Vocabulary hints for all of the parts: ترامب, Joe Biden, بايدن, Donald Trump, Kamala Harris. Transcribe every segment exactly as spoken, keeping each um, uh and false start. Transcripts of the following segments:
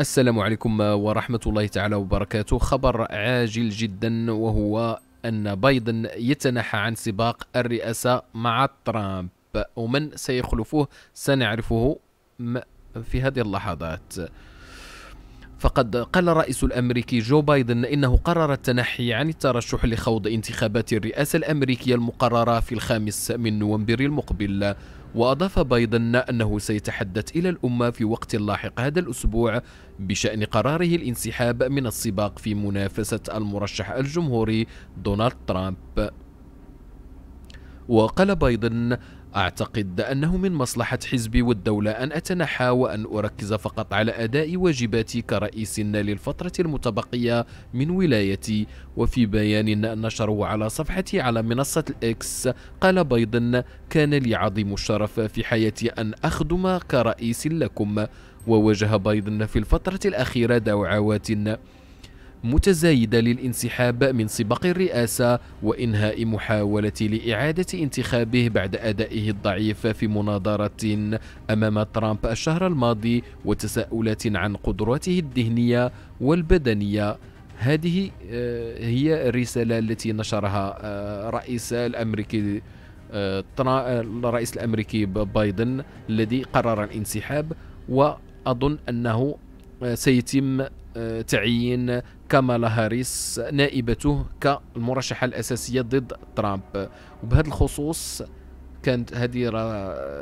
السلام عليكم ورحمة الله تعالى وبركاته. خبر عاجل جدا، وهو أن بايدن يتنحى عن سباق الرئاسة مع ترامب، ومن سيخلفه سنعرفه في هذه اللحظات. فقد قال الرئيس الأمريكي جو بايدن إنه قرر التنحي عن الترشح لخوض انتخابات الرئاسة الأمريكية المقررة في الخامس من نوفمبر المقبل. وأضاف بايدن أنه سيتحدث إلى الأمة في وقت لاحق هذا الأسبوع بشأن قراره الانسحاب من السباق في منافسة المرشح الجمهوري دونالد ترامب. وقال بايدن: أعتقد أنه من مصلحة حزبي والدولة أن أتنحى وأن أركز فقط على أداء واجباتي كرئيس للفترة المتبقية من ولايتي. وفي بيان نشره على صفحتي على منصة الإكس، قال بايدن: كان لي عظيم الشرف في حياتي أن أخدم كرئيس لكم. وواجه بايدن في الفترة الأخيرة دعوات متزايدة للانسحاب من سباق الرئاسة وإنهاء محاولته لإعادة انتخابه بعد أدائه الضعيف في مناظرة أمام ترامب الشهر الماضي، وتساؤلات عن قدراته الذهنية والبدنية. هذه هي الرسالة التي نشرها الرئيس الأمريكي الرئيس الأمريكي بايدن، الذي قرر الانسحاب. وأظن أنه سيتم تعيين كامالا هاريس نائبته كالمرشحة الأساسية ضد ترامب. وبهذا الخصوص كانت هذه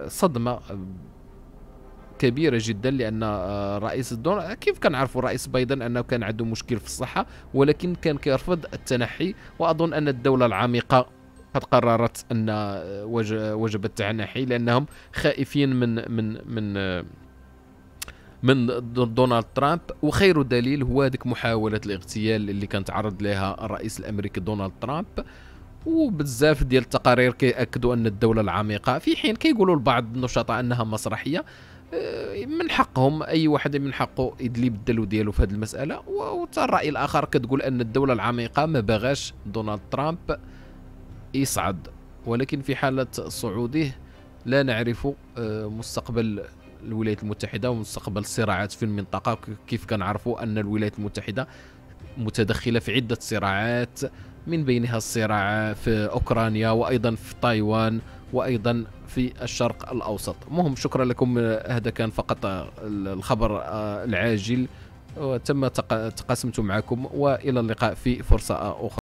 صدمة كبيرة جدا، لأن رئيس دونالد، كيف كان عارفوا الرئيس بايدن أنه كان عنده مشكل في الصحة، ولكن كان كيرفض التنحي. وأظن أن الدولة العميقة قد قررت أن وجب التنحي، لأنهم خائفين من من من من دونالد ترامب. وخير دليل هو هذيك محاولة الاغتيال اللي كان تعرض لها الرئيس الأمريكي دونالد ترامب. وبزاف ديال التقارير كيأكدوا أن الدولة العميقة، في حين كيقولوا البعض النشطاء أنها مسرحية. من حقهم، أي واحد من حقه يدلي بالدلو ديالو في هذه المسألة. وتا الرأي الآخر كتقول أن الدولة العميقة ما باغاش دونالد ترامب يصعد، ولكن في حالة صعوده لا نعرف مستقبل الولايات المتحدة ومستقبل الصراعات في المنطقة. كيف كنعرفوا أن الولايات المتحدة متدخلة في عدة صراعات، من بينها الصراع في أوكرانيا، وأيضا في تايوان، وأيضا في الشرق الأوسط. مهم، شكرا لكم. هذا كان فقط الخبر العاجل، وتم تقاسمته معكم، وإلى اللقاء في فرصة أخرى.